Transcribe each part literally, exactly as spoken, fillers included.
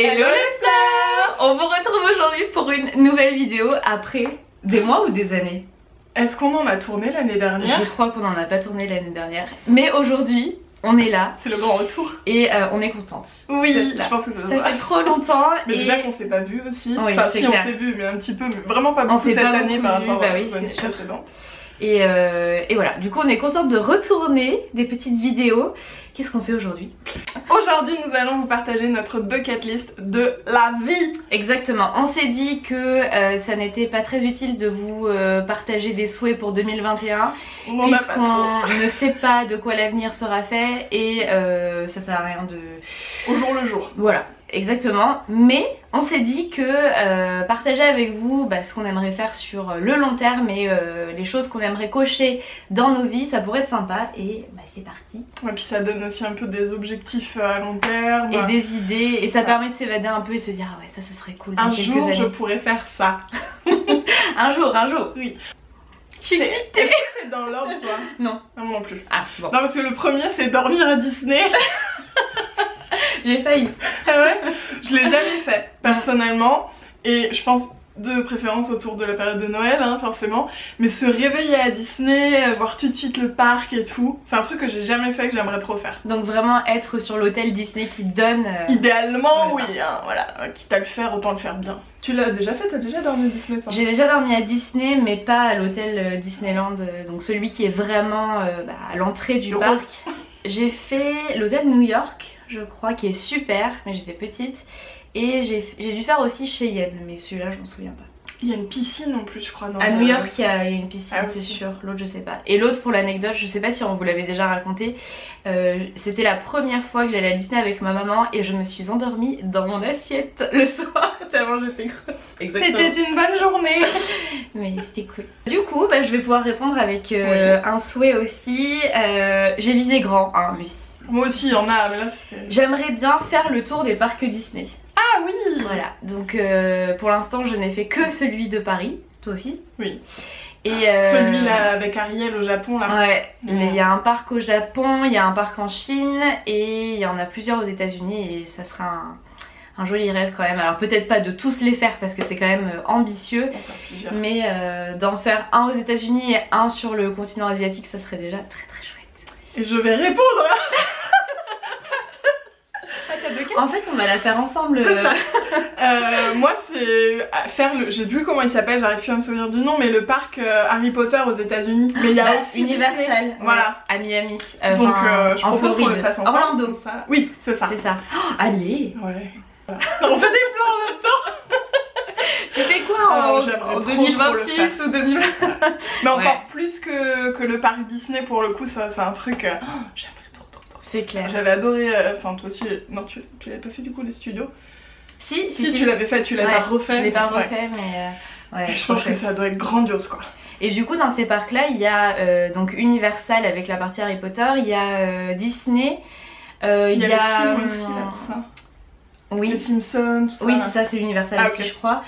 Hello les fleurs! On vous retrouve aujourd'hui pour une nouvelle vidéo après des mois ou des années. Est-ce qu'on en a tourné l'année dernière? Je crois qu'on n'en a pas tourné l'année dernière. Mais aujourd'hui, on est là. C'est le grand retour. Et euh, on est contente. Oui, je pense que ça, ça fait trop longtemps. Mais et... déjà qu'on s'est pas vu aussi. Oui, enfin si clair. On s'est vu, mais un petit peu, mais vraiment pas beaucoup cette pas année par rapport bah, oui, c'est précédente. Et, euh, et voilà, du coup on est contente de retourner des petites vidéos. Qu'est-ce qu'on fait aujourd'hui? Aujourd'hui nous allons vous partager notre bucket list de la vie. Exactement, on s'est dit que euh, ça n'était pas très utile de vous euh, partager des souhaits pour deux mille vingt et un. Puisqu'on ne sait pas de quoi l'avenir sera fait et euh, ça sert à rien de... Au jour le jour. Voilà. Exactement, mais on s'est dit que euh, partager avec vous bah, ce qu'on aimerait faire sur le long terme et euh, les choses qu'on aimerait cocher dans nos vies, ça pourrait être sympa et bah, c'est parti. Ouais, puis ça donne aussi un peu des objectifs à long terme. Et des idées, et ça ouais. permet de s'évader un peu et de se dire ah ouais ça, ça serait cool. Un jour années. Je pourrais faire ça. Un jour, un jour. Oui. Est-ce que c'est dans l'ordre toi? Non. Non, moi non plus. Ah bon. Non parce que le premier c'est dormir à Disney. J'ai failli. Ah ouais, je l'ai jamais fait personnellement et je pense de préférence autour de la période de Noël hein, forcément. Mais se réveiller à Disney, voir tout de suite le parc et tout, c'est un truc que j'ai jamais fait que j'aimerais trop faire. Donc vraiment être sur l'hôtel Disney qui donne... Euh, Idéalement oui, hein, voilà, quitte à le faire autant le faire bien. Tu l'as déjà fait? T'as déjà dormi à Disney toi? J'ai déjà dormi à Disney mais pas à l'hôtel Disneyland, donc celui qui est vraiment euh, bah, à l'entrée du le parc. Rose. J'ai fait l'hôtel New York, je crois, qui est super, mais j'étais petite. Et j'ai dû faire aussi Cheyenne, mais celui-là, je m'en souviens pas. Il y a une piscine en plus, je crois. Non, à New York, il y a une piscine, ah, c'est sûr. L'autre, je sais pas. Et l'autre, pour l'anecdote, je sais pas si on vous l'avait déjà raconté, euh, c'était la première fois que j'allais à Disney avec ma maman et je me suis endormie dans mon assiette le soir tellement j'étais creuse. Exactement. C'était une bonne journée. Mais c'était cool. Du coup, bah, je vais pouvoir répondre avec euh, oui. un souhait aussi. Euh, J'ai visé grand, hein, mais... Moi aussi, il y en a, mais là c'était... J'aimerais bien faire le tour des parcs Disney. Ah oui! Voilà, donc euh, pour l'instant je n'ai fait que celui de Paris, toi aussi? Oui. Et euh... celui là avec Ariel au Japon là. Ouais, il mmh. y a un parc au Japon, il y a un parc en Chine et il y en a plusieurs aux États-Unis et ça sera un... un joli rêve quand même. Alors peut-être pas de tous les faire parce que c'est quand même ambitieux, mais euh, d'en faire un aux États-Unis et un sur le continent asiatique, ça serait déjà très très chouette. Et je vais répondre! En fait on va la faire ensemble. C'est ça. euh, Moi c'est faire le... J'ai plus comment il s'appelle, j'arrive plus à me souvenir du nom. Mais le parc euh, Harry Potter aux États-Unis. Mais il y a bah, aussi Universal ouais. voilà. à Miami euh, donc euh, je propose qu'on le fasse ensemble. Orlando ça. Oui c'est ça. C'est ça. Oh, allez ouais. On fait des plans en même temps. Tu fais quoi en, euh, en deux mille vingt-six ou deux mille vingt? Mais encore ouais. plus que, que le parc Disney pour le coup. C'est un truc euh... oh, j'aime. C'est clair. J'avais adoré, enfin euh, toi tu, non, tu, tu l'avais pas fait du coup les studios? Si, si, si, si tu l'avais fait, tu l'avais ouais, pas refait. Je l'ai pas refait ouais. mais euh, ouais, je, je pense que, que ça doit être grandiose quoi. Et du coup dans ces parcs là il y a euh, donc Universal avec la partie Harry Potter, il y a euh, Disney, euh, il y a, y a les films aussi là, tout ça. Oui. Les Simpsons, tout ça. Oui c'est ça, c'est Universal ah, aussi okay. je crois.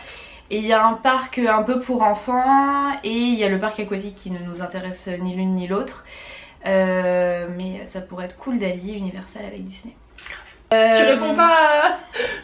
Et il y a un parc un peu pour enfants et il y a le parc aquatique qui ne nous intéresse ni l'une ni l'autre. Euh, mais ça pourrait être cool d'allier Universal avec Disney. Euh... Tu réponds pas à...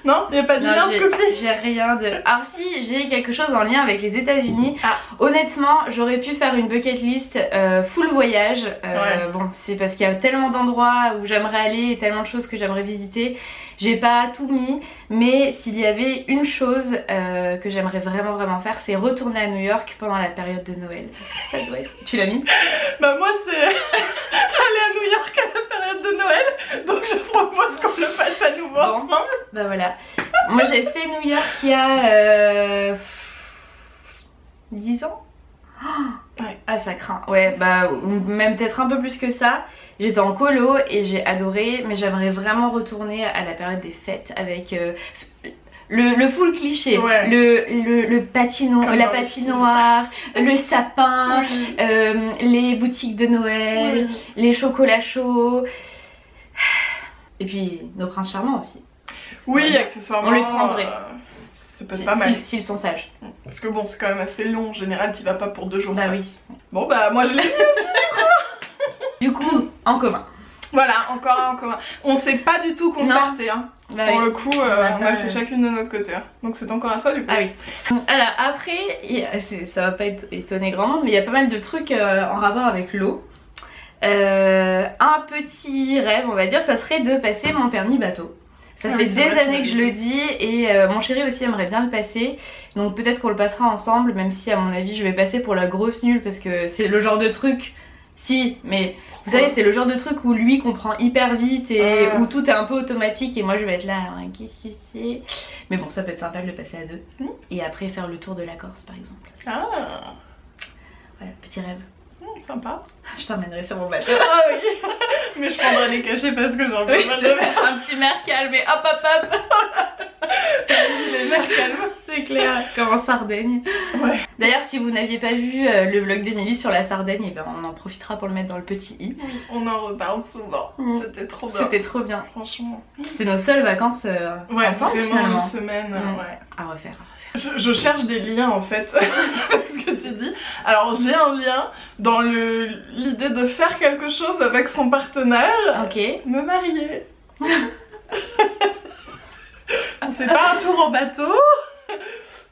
Non, il n'y a pas de lien ce coup-ci. J'ai rien de... Alors si, j'ai quelque chose en lien avec les États-Unis. Ah. Honnêtement, j'aurais pu faire une bucket list euh, full voyage. Euh, ouais. Bon, c'est parce qu'il y a tellement d'endroits où j'aimerais aller et tellement de choses que j'aimerais visiter. J'ai pas tout mis, mais s'il y avait une chose euh, que j'aimerais vraiment vraiment faire, c'est retourner à New York pendant la période de Noël. Parce que ça doit être... Tu l'as mis? Bah moi c'est aller à New York à la période de Noël, donc je propose qu'on le fasse à nouveau bon. ensemble. Bah voilà. Moi j'ai fait New York il y a euh... dix ans. Oh ouais. Ah ça craint, ouais bah même peut-être un peu plus que ça. J'étais en colo et j'ai adoré, mais j'aimerais vraiment retourner à la période des fêtes avec euh, le, le full cliché, ouais. le, le, le patino, la patinoire, le sapin, oui. euh, les boutiques de Noël, oui. les chocolats chauds et puis nos princes charmants aussi. Oui accessoirement. On les prendrait. Euh... C'est pas, si, pas mal. S'ils sont sages. Parce que bon, c'est quand même assez long. En général, tu vas pas pour deux jours. Bah oui. Bon, bah moi je l'ai dit aussi, du coup. Du coup, en commun. Voilà, encore un, encore un. On s'est pas du tout concerté, hein. Bah pour oui. le coup, euh, on, a on a fait chacune de notre côté. Hein. Donc c'est encore à toi du coup. Ah oui. Alors après, ça va pas être étonné grandement, mais il y a pas mal de trucs euh, en rapport avec l'eau. Euh, un petit rêve, on va dire, ça serait de passer mon permis bateau. Ça ah fait oui, des vrai, années que je le dis et euh, mon chéri aussi aimerait bien le passer. Donc peut-être qu'on le passera ensemble, même si à mon avis je vais passer pour la grosse nulle parce que c'est le genre de truc... Si, mais vous savez, c'est le genre de truc où lui comprend hyper vite et ah. où tout est un peu automatique et moi je vais être là, alors qu'est-ce que c'est? Mais bon, ça peut être sympa de le passer à deux mmh. et après faire le tour de la Corse par exemple. Ah. Voilà, petit rêve. Mmh, sympa. Je t'emmènerai sur mon bateau. Ah oui. Mais je prendrai les cachets parce que j'en peux oui, pas de mer. Un petit mer calme et hop hop hop. Les mers calmes, c'est clair. Comme en Sardaigne. Ouais. D'ailleurs, si vous n'aviez pas vu euh, le vlog d'Emilie sur la Sardaigne, eh ben, on en profitera pour le mettre dans le petit i. Oui, on en reparle souvent. Mmh. C'était trop bien. C'était trop bien. Franchement. C'était nos seules vacances euh, ouais, ensemble finalement. Une semaine. Mmh. Ouais. À refaire. À refaire. Je, je cherche des liens en fait. Ce que tu dis. Alors j'ai un lien dans le l'idée de faire quelque chose avec son partenaire. Ok. Me marier. C'est pas un tour en bateau.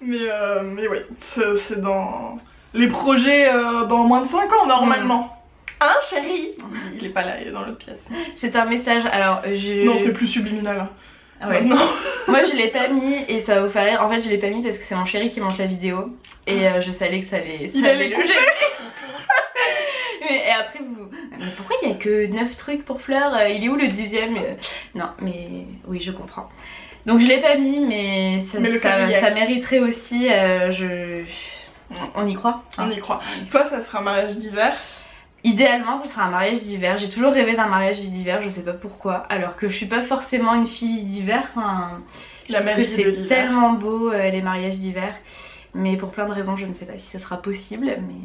Mais, euh, mais oui, c'est dans les projets euh, dans moins de cinq ans normalement. Hein chérie? Il est pas là, il est dans l'autre pièce. C'est un message, alors je... Non, c'est plus subliminal. Ah ouais. Non. Moi je l'ai pas mis et ça va vous faire rire. En fait je l'ai pas mis parce que c'est mon chéri qui monte la vidéo. Et euh, je savais que ça allait... Ça il allait le gérer. Mais et après vous... Mais pourquoi il y a que neuf trucs pour Fleur? Il est où le dixième? Non mais oui je comprends. Donc je l'ai pas mis mais ça, mais ça, ça mériterait aussi, euh, je... on y croit hein. On y croit. Toi ça sera un mariage d'hiver? Idéalement ça sera un mariage d'hiver, j'ai toujours rêvé d'un mariage d'hiver, je sais pas pourquoi, alors que je suis pas forcément une fille d'hiver, hein. La magie de l'hiver. C'est tellement beau euh, les mariages d'hiver, mais pour plein de raisons je ne sais pas si ça sera possible, mais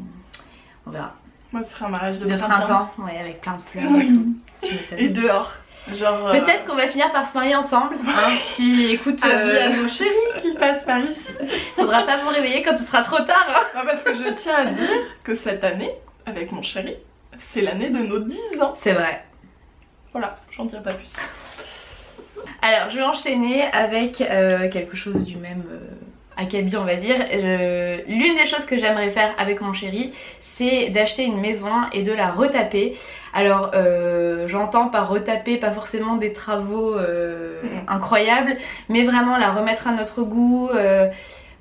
on verra. Moi ce sera un mariage de, de printemps. printemps ouais, avec plein de fleurs oui. et tout. Et dehors. Genre... Peut-être qu'on va finir par se marier ensemble. Hein, si, écoute, euh... à mon chéri qui passe par ici. Faudra pas vous réveiller quand ce sera trop tard. Hein. Non, parce que je tiens à dire que cette année, avec mon chéri, c'est l'année de nos dix ans. C'est vrai. Voilà, j'en dirai pas plus. Alors, je vais enchaîner avec euh, quelque chose du même euh, acabit, on va dire. Euh, L'une des choses que j'aimerais faire avec mon chéri, c'est d'acheter une maison et de la retaper. Alors euh, j'entends par retaper pas forcément des travaux euh, mmh. incroyables, mais vraiment la remettre à notre goût, euh,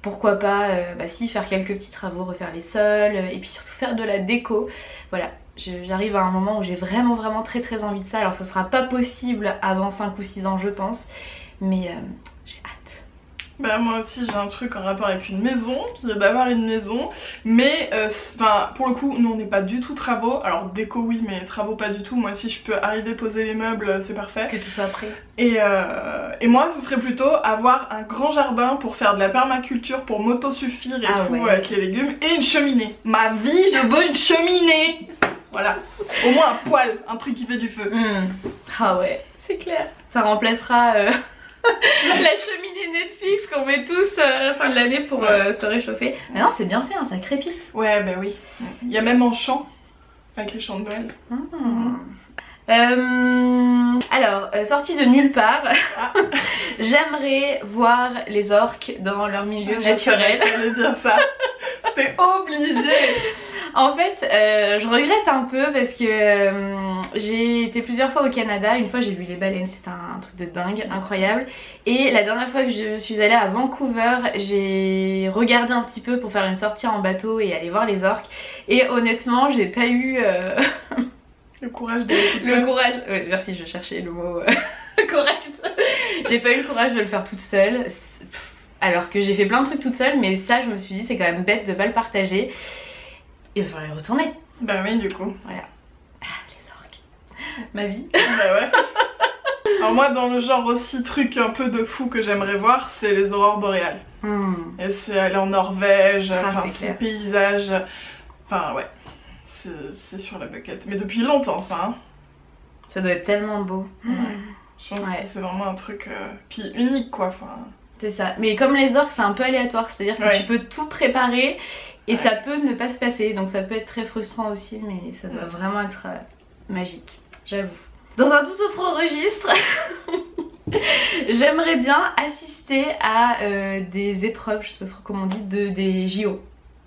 pourquoi pas euh, bah si faire quelques petits travaux, refaire les sols et puis surtout faire de la déco. Voilà, j'arrive à un moment où j'ai vraiment vraiment très très envie de ça. Alors ça sera pas possible avant cinq ou six ans je pense, mais euh, j'ai hâte. Bah moi aussi j'ai un truc en rapport avec une maison, qui est d'avoir une maison, mais euh, pour le coup nous on n'est pas du tout travaux, alors déco oui mais travaux pas du tout, moi si je peux arriver poser les meubles c'est parfait. Que tout soit prêt. Et, euh, et moi ce serait plutôt avoir un grand jardin pour faire de la permaculture, pour m'auto-suffire et ah tout ouais. avec les légumes, et une cheminée. Ma vie je veux une cheminée. Voilà, au moins un poêle, un truc qui fait du feu. Mmh. Ah ouais, c'est clair. Ça remplacera... Euh... la cheminée Netflix qu'on met tous à la fin de l'année pour ouais. euh, se réchauffer. Mais non, c'est bien fait, hein, ça crépite. Ouais, bah oui. Il y a même en chant, avec les chants de Noël. Mmh. Mmh. Euh... Alors, euh, sortie de nulle part, ah. j'aimerais voir les orques dans leur milieu ah, naturel. J'allais dire ça. C'était obligé. En fait, euh, je regrette un peu parce que euh, j'ai été plusieurs fois au Canada. Une fois j'ai vu les baleines, c'est un, un truc de dingue, incroyable. Et la dernière fois que je suis allée à Vancouver, j'ai regardé un petit peu pour faire une sortie en bateau et aller voir les orques. Et honnêtement, j'ai pas eu... Euh... Le courage d'aller toute seule. Le courage... Ouais, merci, je cherchais le mot euh... correct. J'ai pas eu le courage de le faire toute seule. Alors que j'ai fait plein de trucs toute seule, mais ça je me suis dit c'est quand même bête de pas le partager. Il va falloir y retourner. Bah oui du coup. Voilà. Ah, les orques. Ma vie. Bah ouais. Alors moi dans le genre aussi truc un peu de fou que j'aimerais voir, c'est les aurores boréales. Mmh. Et c'est aller en Norvège, enfin ah, ces paysages. Enfin ouais, c'est sur la bucket. Mais depuis longtemps ça. Hein. Ça doit être tellement beau. Ouais. Je pense ouais. que c'est vraiment un truc euh, puis unique quoi. Enfin... C'est ça. Mais comme les orques c'est un peu aléatoire, c'est-à-dire que ouais. tu peux tout préparer. Et ouais. ça peut ne pas se passer, donc ça peut être très frustrant aussi, mais ça doit ouais. vraiment être magique, j'avoue. Dans un tout autre registre, j'aimerais bien assister à euh, des épreuves, je sais pas trop comment on dit, de, des J O.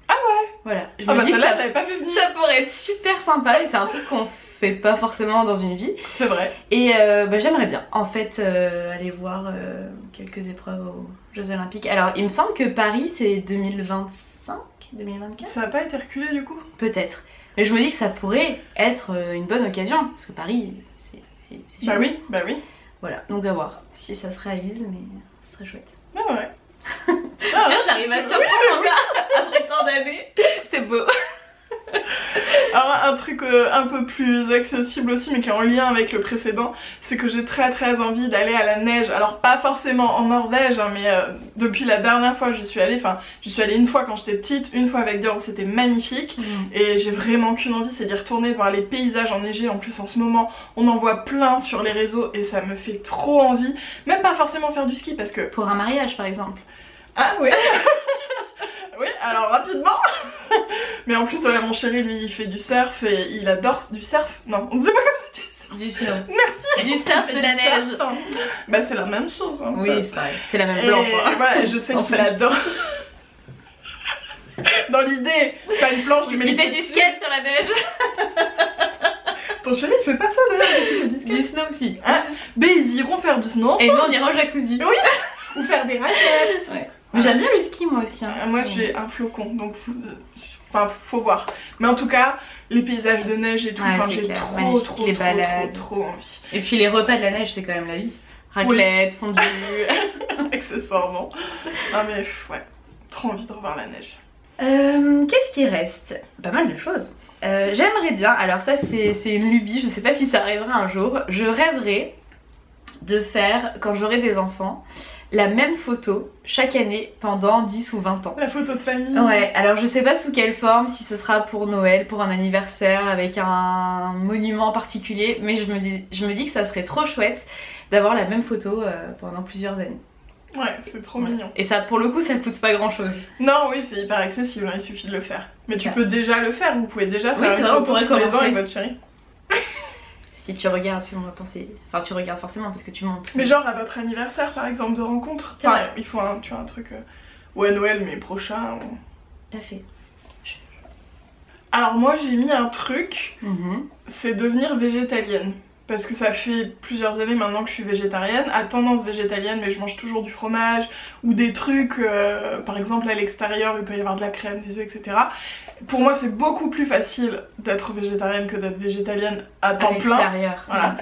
Ah ouais. Voilà, je oh me bah dis que ça, pas vu ça pourrait être super sympa et c'est un truc qu'on fait pas forcément dans une vie. C'est vrai. Et euh, bah, j'aimerais bien en fait euh, aller voir euh, quelques épreuves aux Jeux Olympiques. Alors il me semble que Paris c'est deux mille vingt-cinq, deux mille vingt-quatre. Ça n'a pas été reculé du coup? Peut-être. Mais je me dis que ça pourrait être une bonne occasion parce que Paris c'est... Bah oui, bah oui. Voilà, donc à voir si ça se réalise, mais ce serait chouette. Ah ouais. Ah, tiens, j'arrive à surprendre encore après tant d'années, c'est beau. Alors un truc euh, un peu plus accessible aussi mais qui est en lien avec le précédent, c'est que j'ai très très envie d'aller à la neige. Alors pas forcément en Norvège hein, mais euh, depuis la dernière fois j'y suis allée, enfin j'y suis allée une fois quand j'étais petite, une fois avec Dior, c'était magnifique. Mmh. Et j'ai vraiment qu'une envie, c'est d'y retourner, de voir les paysages enneigés. En plus en ce moment on en voit plein sur les réseaux et ça me fait trop envie. Même pas forcément faire du ski parce que... Pour un mariage par exemple. Ah oui. Oui, alors rapidement. Mais en plus, voilà, mon chéri, lui, il fait du surf et il adore du surf. Non, on ne disait pas comme ça, du surf. Du surf. Merci. Du surf, de la neige. Surf, hein. Bah, c'est la même chose. Hein, oui, c'est vrai. C'est la même planche. Hein. Voilà, je sais qu'il adore. Dans l'idée, t'as une planche, tu mets. Il fait du skate sur la neige. Ton chéri, il fait pas ça, là. Il fait du skate. Du snow aussi. Hein, mais ils iront faire du snow ensemble. Et nous, on ira au jacuzzi. Oui. Ou faire des raquettes. Ouais. Mais j'aime bien le ski moi aussi hein. Moi j'ai un flocon donc faut... Enfin, faut voir. Mais en tout cas les paysages de neige et tout, ouais, enfin, j'ai trop trop, trop, les trop, trop trop envie. Et puis les repas de la neige c'est quand même la vie. Raclette, oui. Fondue. Accessoirement. Non mais ouais, trop envie de revoir la neige. euh, Qu'est-ce qui reste? Pas mal de choses. euh, J'aimerais bien, alors ça c'est une lubie, je sais pas si ça arrivera un jour. Je rêverais de faire, quand j'aurai des enfants, la même photo chaque année pendant dix ou vingt ans. La photo de famille. Ouais, alors je sais pas sous quelle forme, si ce sera pour Noël, pour un anniversaire, avec un monument particulier, mais je me dis, je me dis que ça serait trop chouette d'avoir la même photo euh, pendant plusieurs années. Ouais, c'est trop ouais. mignon. Et ça, pour le coup, ça coûte pas grand chose. Non, oui, c'est hyper accessible, hein, il suffit de le faire. Mais tu ça. peux déjà le faire, vous pouvez déjà faire une photo tous les ans avec votre chérie. Si tu regardes, on va penser. Enfin, tu regardes forcément parce que tu montes. Mais genre à votre anniversaire, par exemple, de rencontre. Enfin, il faut un, tu vois, un truc. Euh... Ou à Noël, mais prochain. Ou... Tout à fait. Je... Alors, moi, j'ai mis un truc. Mm-hmm. C'est devenir végétalienne. Parce que ça fait plusieurs années maintenant que je suis végétarienne, à tendance végétalienne, mais je mange toujours du fromage ou des trucs, euh, par exemple à l'extérieur il peut y avoir de la crème, des œufs, et cetera. Pour moi c'est beaucoup plus facile d'être végétarienne que d'être végétalienne à temps plein. À l'extérieur. Voilà.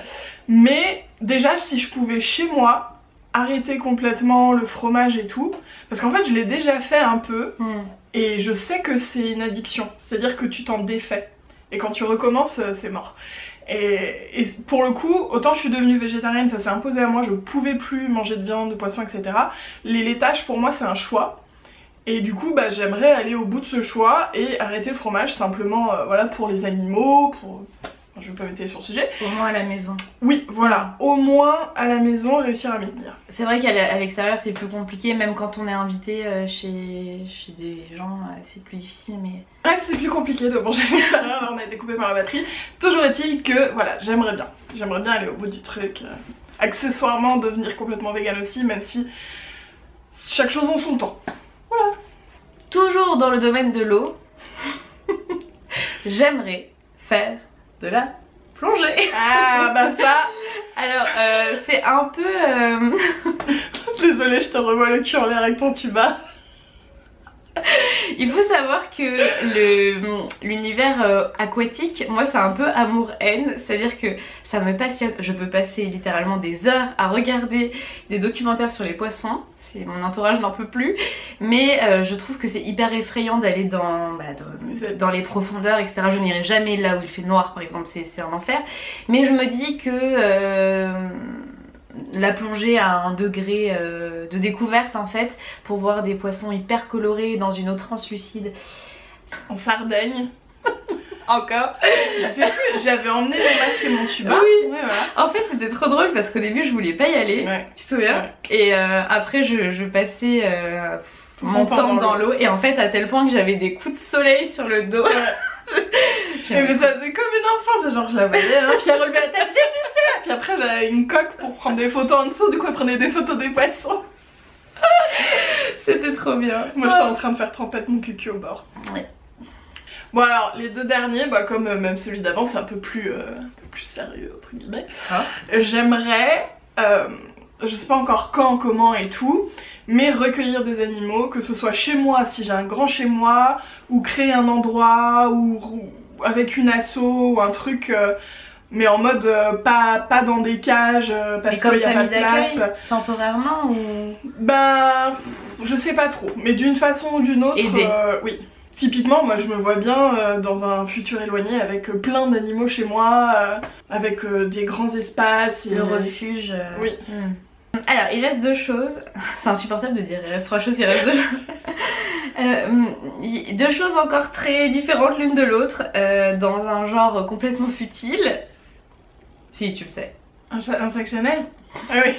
Mais déjà si je pouvais chez moi arrêter complètement le fromage et tout, parce qu'en fait je l'ai déjà fait un peu et je sais que c'est une addiction, c'est-à-dire que tu t'en défais et quand tu recommences c'est mort. Et, et pour le coup, autant je suis devenue végétarienne, ça s'est imposé à moi, je pouvais plus manger de viande, de poisson, et cetera. Les laitages pour moi c'est un choix, et du coup bah, j'aimerais aller au bout de ce choix et arrêter le fromage simplement euh, voilà, pour les animaux, pour... Enfin, je vais pas m'étaler sur le sujet. Au moins à la maison. Oui voilà, au moins à la maison, réussir à m'y tenir. C'est vrai qu'à l'extérieur c'est plus compliqué, même quand on est invité euh, chez... chez des gens, euh, c'est plus difficile mais... Bref, c'est plus compliqué de manger à l'extérieur, là on a été coupé par la batterie. Toujours est-il que, voilà, j'aimerais bien. J'aimerais bien aller au bout du truc. Euh, accessoirement, devenir complètement végane aussi, même si chaque chose en son temps. Voilà. Toujours dans le domaine de l'eau, j'aimerais faire de la plongée. Ah bah ça. Alors, euh, c'est un peu... Euh... Désolée, je te revois le cul en l'air avec ton tuba. Il faut savoir que l'univers euh, aquatique, moi c'est un peu amour-haine, c'est-à-dire que ça me passionne, je peux passer littéralement des heures à regarder des documentaires sur les poissons, mon entourage n'en peut plus, mais euh, je trouve que c'est hyper effrayant d'aller dans, bah, dans, dans les profondeurs, et cetera. Je n'irai jamais là où il fait noir par exemple, c'est un enfer, mais je me dis que... Euh... la plongée à un degré euh, de découverte en fait, pour voir des poissons hyper colorés dans une eau translucide. En Sardaigne. Encore. Je sais plus, j'avais emmené mon masque et mon tuba. Oui. Ouais, voilà. En fait c'était trop drôle parce qu'au début je voulais pas y aller, ouais. Tu te souviens, ouais. Et euh, après je, je passais euh, mon temps dans l'eau et en fait à tel point que j'avais des coups de soleil sur le dos. Ouais. Mais, mais ça c'est comme une enfant, c'est genre je la voyais, hein, puis elle relevait la tête, j'ai vu ça. Puis après j'avais une coque pour prendre des photos en dessous, du coup elle prenait des photos des poissons. C'était trop bien. Moi j'étais en train de faire trempette mon cucu au bord. Ouais. Bon alors les deux derniers, bah, comme euh, même celui d'avant, c'est un peu plus, euh, un peu plus sérieux entre guillemets. Hein, j'aimerais, euh, je sais pas encore quand, comment et tout, mais recueillir des animaux, que ce soit chez moi si j'ai un grand chez moi, ou créer un endroit, ou avec une asso ou un truc, euh, mais en mode euh, pas, pas dans des cages euh, parce qu'il n'y a pas de place. Temporairement ou... Ben je sais pas trop, mais d'une façon ou d'une autre, euh, oui. Typiquement moi je me vois bien euh, dans un futur éloigné avec euh, plein d'animaux chez moi, euh, avec euh, des grands espaces et... Le refuge... Euh... Oui. Hmm. Alors il reste deux choses, c'est insupportable de dire il reste trois choses, il reste deux choses. Euh, deux choses encore très différentes l'une de l'autre, euh, dans un genre complètement futile. Si tu le sais. Un, un sac Chanel. Ah oui.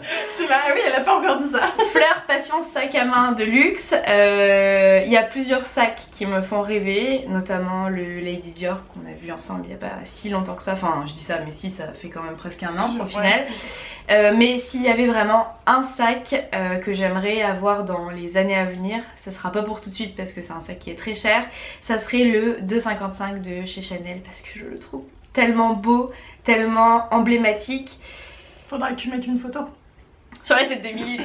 Je sais pas, ah oui, elle a pas encore dit ça. Fleurs, patience, sac à main de luxe. Il euh, y a plusieurs sacs qui me font rêver, notamment le Lady Dior qu'on a vu ensemble il n'y a pas si longtemps que ça. Enfin, je dis ça, mais si, ça fait quand même presque un an au final. Ouais. Euh, mais s'il y avait vraiment un sac euh, que j'aimerais avoir dans les années à venir, ça sera pas pour tout de suite parce que c'est un sac qui est très cher, ça serait le deux cinquante-cinq de chez Chanel parce que je le trouve tellement beau, tellement emblématique. Faudrait que tu mettes une photo. Sur la tête d'Emilie.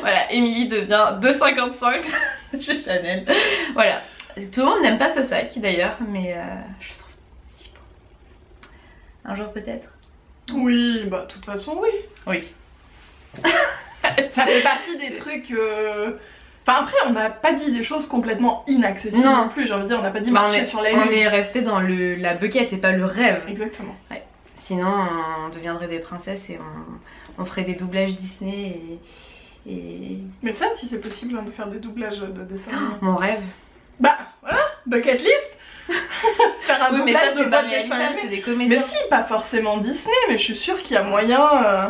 Voilà, Emilie devient deux cinquante-cinq chez Chanel. Voilà. Tout le monde n'aime pas ce sac d'ailleurs, mais euh, je le trouve si beau. Un jour peut-être. Oui, bah de toute façon oui. Oui. Ça fait partie des trucs... Euh... Enfin après on n'a pas dit des choses complètement inaccessibles non, non plus, j'ai envie de dire, on n'a pas dit bah, marcher on est, sur la lune. On est resté dans le, la bucket et pas le rêve. Exactement. Ouais. Sinon on deviendrait des princesses et on, on ferait des doublages Disney et... et... Mais ça si c'est possible hein, de faire des doublages de dessins. Oh, mon rêve. Bah voilà, bucket list. Faire un oui, doublage mais ça, de votre dessin animé. Mais si, pas forcément Disney, mais je suis sûre qu'il y a moyen... Euh,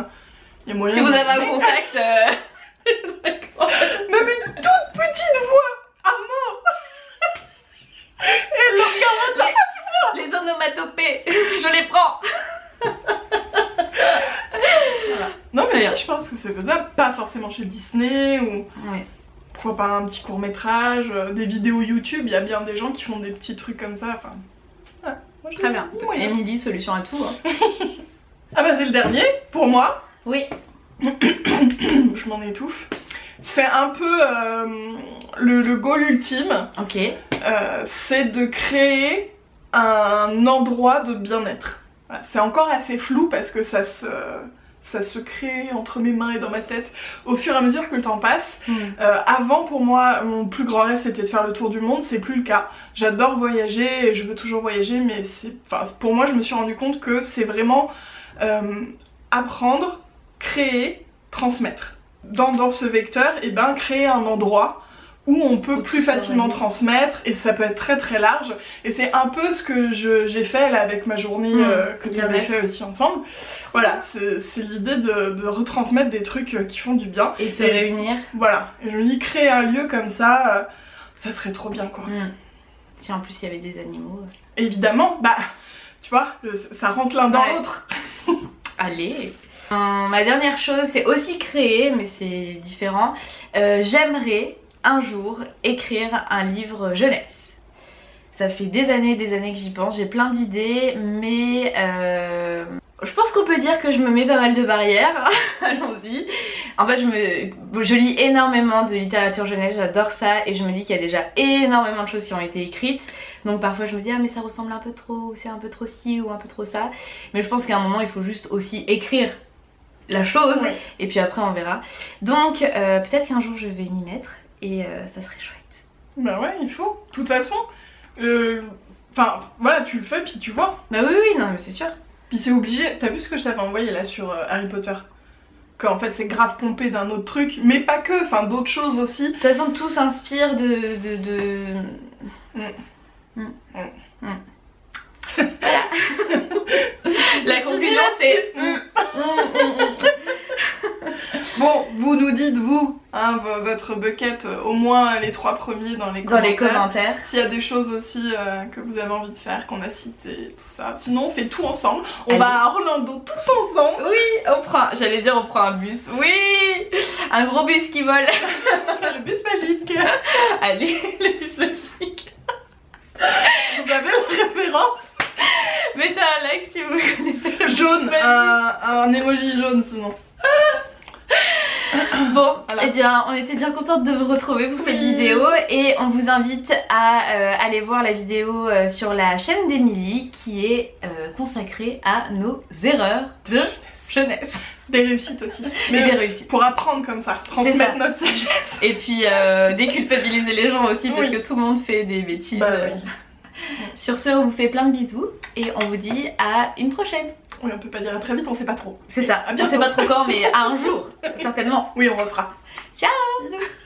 il y a moyen si vous avez un contact... Euh... Même une toute petite voix, un mot. Et le regard ça, c'est moi. Les onomatopées, je les prends. Voilà. Non mais si, je pense que c'est faisable, pas forcément chez Disney ou ouais. Pourquoi pas un petit court métrage, euh, des vidéos YouTube, il y a bien des gens qui font des petits trucs comme ça, enfin... Ah, moi, très bien, Emilie, solution à tout hein. Ah bah c'est le dernier, pour moi. Oui. Je m'en étouffe. C'est un peu euh, le, le goal ultime, ok. Euh, c'est de créer un endroit de bien-être. Voilà. C'est encore assez flou parce que ça se, ça se crée entre mes mains et dans ma tête au fur et à mesure que le temps passe. Mmh. Euh, avant pour moi, mon plus grand rêve c'était de faire le tour du monde, c'est plus le cas. J'adore voyager et je veux toujours voyager mais c'est, enfin, pour moi je me suis rendu compte que c'est vraiment euh, apprendre, créer, transmettre. Dans, dans ce vecteur, et ben créer un endroit où on peut plus facilement transmettre et ça peut être très très large et c'est un peu ce que j'ai fait là avec ma journée mmh, euh, que tu avais fait aussi ensemble. Voilà, c'est l'idée de, de retransmettre des trucs qui font du bien. Et, et se réunir. Voilà, et je me dis créer un lieu comme ça, euh, ça serait trop bien quoi. Mmh. Si en plus il y avait des animaux. Évidemment, bah tu vois, le, ça rentre l'un dans ouais. l'autre. Allez. Ma dernière chose, c'est aussi créer, mais c'est différent. Euh, J'aimerais un jour écrire un livre jeunesse. Ça fait des années et des années que j'y pense, j'ai plein d'idées, mais euh, je pense qu'on peut dire que je me mets pas mal de barrières. Allons-y. En fait, je, me, je lis énormément de littérature jeunesse, j'adore ça, et je me dis qu'il y a déjà énormément de choses qui ont été écrites. Donc parfois je me dis ah mais ça ressemble un peu trop, ou c'est un peu trop ci, ou un peu trop ça. Mais je pense qu'à un moment il faut juste aussi écrire la chose ouais. Et puis après on verra. Donc euh, peut-être qu'un jour je vais m'y mettre et euh, ça serait chouette. Bah ouais il faut. De toute façon, euh, enfin voilà tu le fais puis tu vois. Bah oui oui non mais c'est sûr. Puis c'est obligé. T'as vu ce que je t'avais envoyé là sur euh, Harry Potter? Qu'en fait c'est grave pompé d'un autre truc, mais pas que, enfin d'autres choses aussi. De toute façon tout s'inspire de... de, de... Mm. Mmh. Mmh. Voilà. La conclusion c'est mmh. mmh. mmh. Bon, vous nous dites, vous, hein, votre bucket, au moins les trois premiers dans les dans commentaires. Les commentaires. S'il y a des choses aussi euh, que vous avez envie de faire, qu'on a citées, tout ça. Sinon, on fait tout ensemble. On Allez. va à Orlando tous ensemble. Oui, on prend, j'allais dire on prend un bus. Oui, un gros bus qui vole. Le bus magique. Allez, le bus magique. Vous avez une référence? Mettez un like si vous connaissez le jaune, un, un emoji jaune sinon. Bon, voilà. Et eh bien on était bien contente de vous retrouver pour oui. cette vidéo, et on vous invite à euh, aller voir la vidéo euh, sur la chaîne d'Emilie qui est euh, consacrée à nos erreurs de jeunesse. Des réussites aussi. Mais et des euh, réussites. Pour apprendre comme ça, transmettre notre sagesse. Et puis euh, déculpabiliser les gens aussi, oui. parce que tout le monde fait des bêtises. Bah, oui. Sur ce, on vous fait plein de bisous et on vous dit à une prochaine. Oui, on peut pas dire à très vite, on sait pas trop. C'est ça, on sait pas trop quand, mais à un jour, certainement. Oui, on refera. Ciao. Bisous.